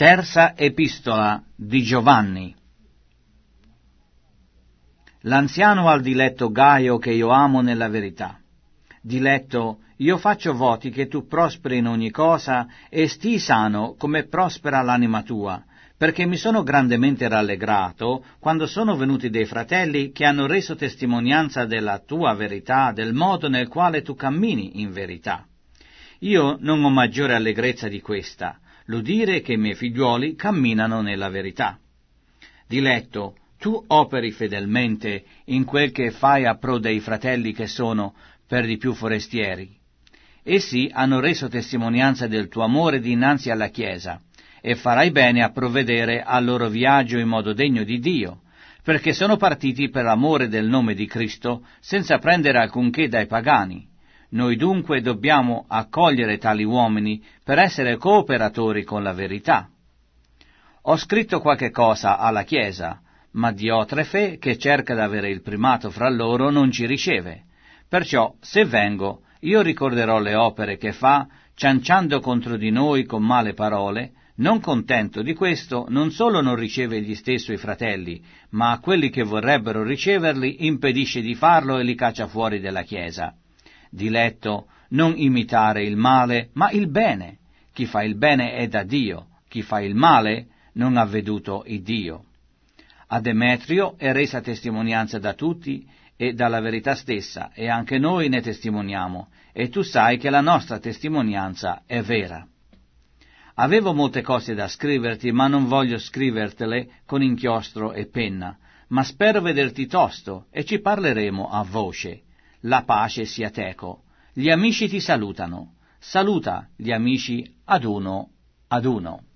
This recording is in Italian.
Terza epistola di Giovanni. L'anziano al diletto Gaio, che io amo nella verità. Diletto, io faccio voti che tu prosperi in ogni cosa e stii sano come prospera l'anima tua, perché mi sono grandemente rallegrato quando sono venuti dei fratelli che hanno reso testimonianza della tua verità, del modo nel quale tu cammini in verità. Io non ho maggiore allegrezza di questa, l'udire che i miei figliuoli camminano nella verità. Diletto, tu operi fedelmente in quel che fai a pro dei fratelli che sono, per di più, forestieri. Essi hanno reso testimonianza del tuo amore dinanzi alla Chiesa, e farai bene a provvedere al loro viaggio in modo degno di Dio, perché sono partiti per amore del nome di Cristo, senza prendere alcunché dai pagani. Noi dunque dobbiamo accogliere tali uomini per essere cooperatori con la verità. Ho scritto qualche cosa alla Chiesa, ma Diotrefe, che cerca di avere il primato fra loro, non ci riceve. Perciò, se vengo, io ricorderò le opere che fa, cianciando contro di noi con male parole. Non contento di questo, non solo non riceve egli stesso i fratelli, ma a quelli che vorrebbero riceverli impedisce di farlo e li caccia fuori della Chiesa. Diletto, non imitare il male, ma il bene. Chi fa il bene è da Dio, chi fa il male non ha veduto il Dio. A Demetrio è resa testimonianza da tutti e dalla verità stessa, e anche noi ne testimoniamo, e tu sai che la nostra testimonianza è vera. Avevo molte cose da scriverti, ma non voglio scrivertele con inchiostro e penna, ma spero vederti tosto, e ci parleremo a voce. La pace sia teco. Gli amici ti salutano. Saluta gli amici ad uno ad uno.